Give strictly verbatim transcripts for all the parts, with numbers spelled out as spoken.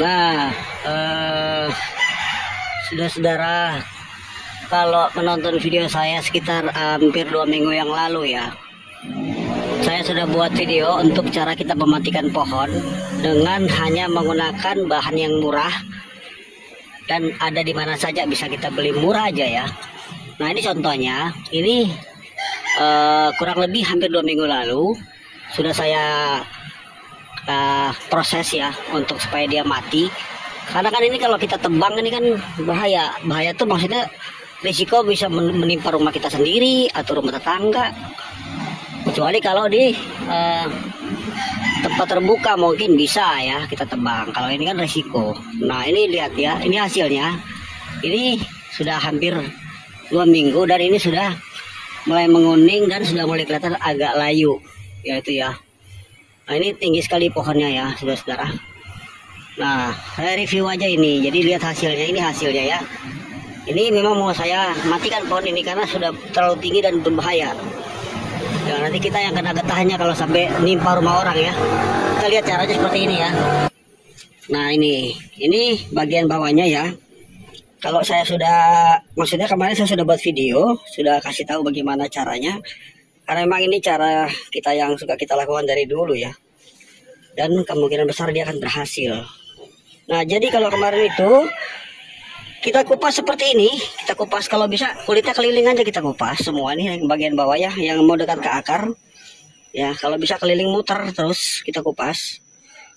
Nah, eh, saudara-saudara, kalau menonton video saya sekitar hampir dua minggu yang lalu ya, saya sudah buat video untuk cara kita mematikan pohon dengan hanya menggunakan bahan yang murah dan ada di mana saja, bisa kita beli murah aja ya. Nah, ini contohnya, ini uh, kurang lebih hampir dua minggu lalu sudah saya uh, proses ya untuk supaya dia mati. Karena kan ini kalau kita tebang ini kan bahaya, bahaya tuh maksudnya risiko bisa menimpa rumah kita sendiri atau rumah tetangga. Kecuali kalau di eh, tempat terbuka mungkin bisa ya kita tebang. Kalau ini kan resiko. Nah, ini lihat ya, ini hasilnya. Ini sudah hampir dua minggu dan ini sudah mulai menguning dan sudah mulai kelihatan agak layu, yaitu ya. Nah, ini tinggi sekali pohonnya ya, saudara-saudara. Nah, saya review aja ini. Jadi lihat hasilnya, ini hasilnya ya. Ini memang mau saya matikan pohon ini karena sudah terlalu tinggi dan berbahaya. Ya, nanti kita yang kena getahnya kalau sampai nimpa rumah orang ya. Kita lihat caranya seperti ini ya. Nah, ini ini bagian bawahnya ya. Kalau saya sudah, maksudnya kemarin saya sudah buat video, sudah kasih tahu bagaimana caranya. Karena memang ini cara kita yang suka kita lakukan dari dulu ya. Dan kemungkinan besar dia akan berhasil. Nah, jadi kalau kemarin itu kita kupas seperti ini, kita kupas kalau bisa kulitnya keliling aja, kita kupas semua nih yang bagian bawah ya, yang mau dekat ke akar ya, kalau bisa keliling muter terus kita kupas,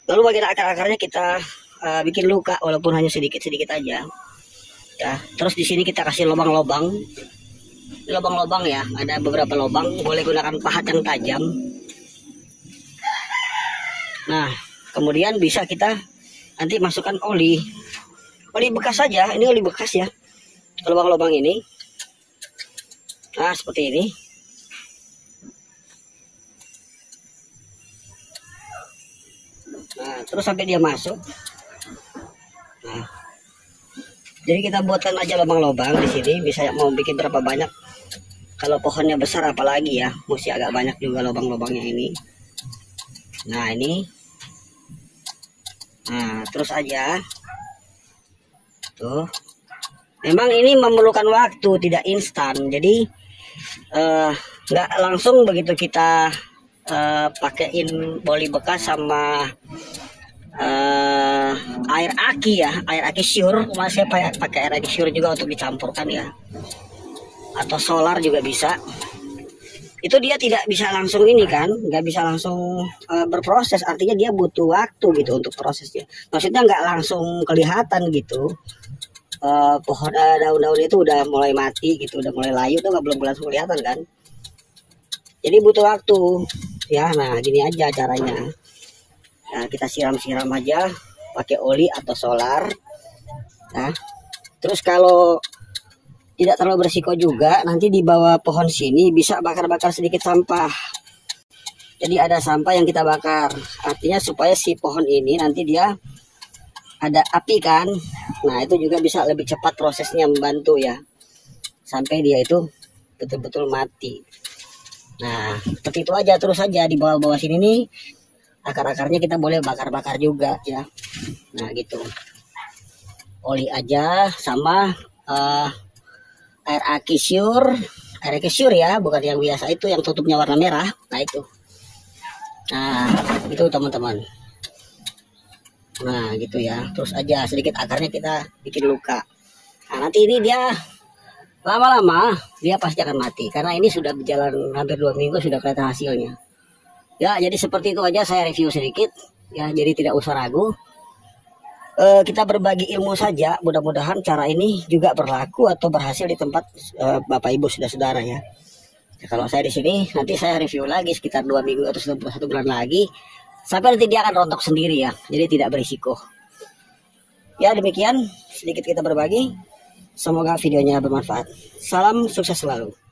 lalu bagian akar-akarnya kita uh, bikin luka walaupun hanya sedikit-sedikit aja ya. Terus di sini kita kasih lubang-lubang, lubang-lubang ya, ada beberapa lubang, boleh gunakan pahat yang tajam. Nah, kemudian bisa kita nanti masukkan oli. Oli bekas saja, ini oli bekas ya. Lubang-lubang ini. Nah, seperti ini. Nah, terus sampai dia masuk. Nah. Jadi kita buatkan aja lubang-lubang di sini, bisa mau bikin berapa banyak. Kalau pohonnya besar apalagi ya, mesti agak banyak juga lubang-lubangnya ini. Nah, ini. Nah, terus aja. Tuh. Memang ini memerlukan waktu, tidak instan. Jadi nggak uh, langsung begitu kita uh, pakein oli bekas sama uh, air aki ya, air aki syur. Masih pakai air aki syur juga untuk dicampurkan ya. Atau solar juga bisa. Itu dia tidak bisa langsung ini kan, nggak bisa langsung uh, berproses. Artinya dia butuh waktu gitu untuk prosesnya. Maksudnya nggak langsung kelihatan gitu. Uh, pohon uh, daun-daun itu udah mulai mati gitu, udah mulai layu tuh, nggak belum langsung kelihatan kan. Jadi butuh waktu ya. Nah, gini aja caranya. Nah, kita siram-siram aja pakai oli atau solar. Nah, terus kalau tidak terlalu berisiko juga, nanti di bawah pohon sini bisa bakar-bakar sedikit sampah. Jadi ada sampah yang kita bakar, artinya supaya si pohon ini nanti dia ada api kan. Nah, itu juga bisa lebih cepat prosesnya, membantu ya, sampai dia itu betul-betul mati. Nah, seperti itu aja. Terus aja di bawah-bawah sini nih, akar-akarnya kita boleh bakar-bakar juga ya. Nah, gitu. Oli aja sama uh, air aki syur. Air aki syur ya, bukan yang biasa itu yang tutupnya warna merah. Nah, itu. Nah, itu teman-teman. Nah, gitu ya. Terus aja sedikit akarnya kita bikin luka. Nah, nanti ini dia lama-lama dia pasti akan mati. Karena ini sudah berjalan hampir dua minggu, sudah kelihatan hasilnya. Ya, jadi seperti itu aja saya review sedikit. Ya, jadi tidak usah ragu. E, kita berbagi ilmu saja. Mudah-mudahan cara ini juga berlaku atau berhasil di tempat e, Bapak Ibu saudara-saudara ya. Ya. Kalau saya di sini, nanti saya review lagi sekitar dua minggu atau satu bulan lagi. Sampai nanti dia akan rontok sendiri ya, jadi tidak berisiko. Ya, demikian sedikit kita berbagi. Semoga videonya bermanfaat. Salam sukses selalu.